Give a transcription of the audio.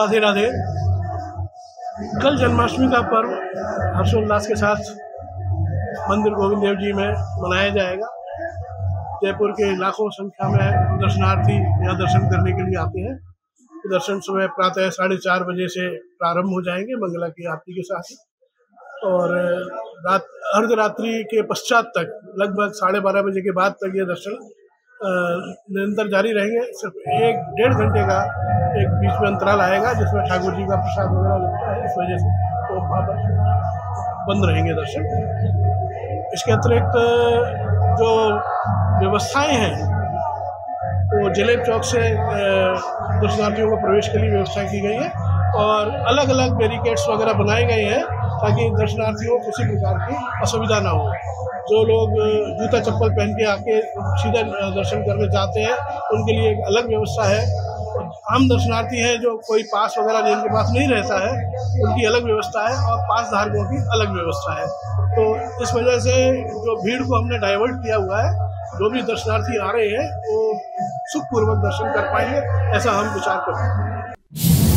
राधे राधे। कल जन्माष्टमी का पर्व हर्षोल्लास के साथ मंदिर गोविंद देव जी में मनाया जाएगा। जयपुर के लाखों संख्या में दर्शनार्थी यहाँ दर्शन करने के लिए आते हैं। दर्शन सुबह प्रातः 4:30 बजे से प्रारंभ हो जाएंगे मंगला की आरती के साथ, और अर्धरात्रि के पश्चात तक लगभग 12:30 बजे के बाद तक ये दर्शन निरंतर जारी रहेंगे। सिर्फ 1-1.5 घंटे का एक बीच में अंतराल आएगा जिसमें ठाकुर जी का प्रसाद वगैरह लगता है, इस वजह से तो वहाँ पर बंद रहेंगे दर्शन। इसके अतिरिक्त जो व्यवस्थाएं हैं वो जलेब चौक से दर्शनार्थियों को प्रवेश के लिए व्यवस्था की गई है और अलग अलग बैरिकेड्स वगैरह बनाए गए हैं ताकि दर्शनार्थियों को किसी प्रकार की असुविधा ना हो। जो लोग जूता चप्पल पहन के आके सीधा दर्शन करने जाते हैं उनके लिए एक अलग व्यवस्था है। आम दर्शनार्थी हैं जो कोई पास वगैरह जिनके पास नहीं रहता है उनकी अलग व्यवस्था है और पास धारकों की अलग व्यवस्था है। तो इस वजह से जो भीड़ को हमने डाइवर्ट किया हुआ है, जो भी दर्शनार्थी आ रहे हैं वो सुखपूर्वक दर्शन कर पाएंगे, ऐसा हम विचार करते हैं।